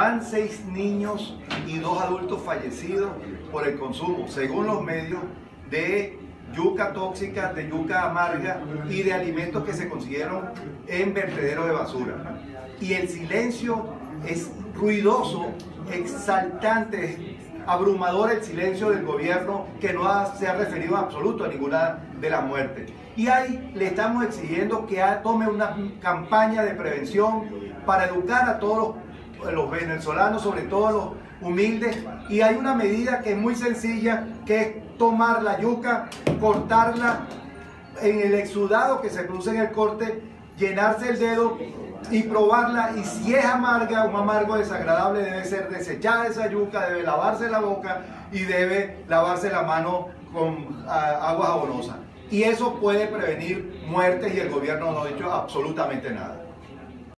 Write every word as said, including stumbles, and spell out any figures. van seis niños y dos adultos fallecidos por el consumo, según los medios, de yuca tóxica, de yuca amarga y de alimentos que se consiguieron en vertederos de basura. Y el silencio es ruidoso, exaltante, abrumador el silencio del gobierno, que no ha, se ha referido en absoluto a ninguna de las muertes. Y ahí le estamos exigiendo que tome una campaña de prevención para educar a todos los, los venezolanos, sobre todo los humildes. Y hay una medida que es muy sencilla, que es tomar la yuca, cortarla en el exudado que se produce en el corte, llenarse el dedo y probarla, y si es amarga, un amargo desagradable, debe ser desechada esa yuca, debe lavarse la boca y debe lavarse la mano con a, agua jabonosa. Y eso puede prevenir muertes, y el gobierno no ha dicho absolutamente nada.